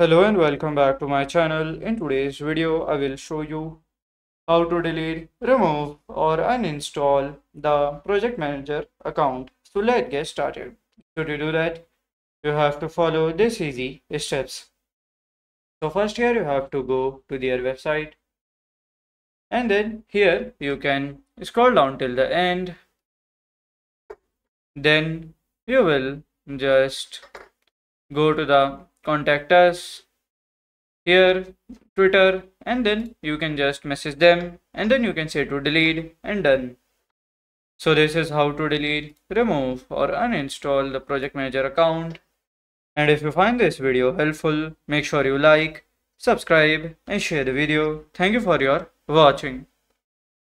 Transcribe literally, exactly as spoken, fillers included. Hello and welcome back to my channel. In today's video, I will show you how to delete, remove or uninstall the Project Manager account. So let's get started. So to do that, you have to follow these easy steps. So first here you have to go to their website. And then here you can scroll down till the end. Then you will just go to the contact us here, Twitter, and then you can just message them and then you can say to delete and done. So this is how to delete, remove or uninstall the Project Manager account. And if you find this video helpful, make sure you like, subscribe and share the video. Thank you for your watching.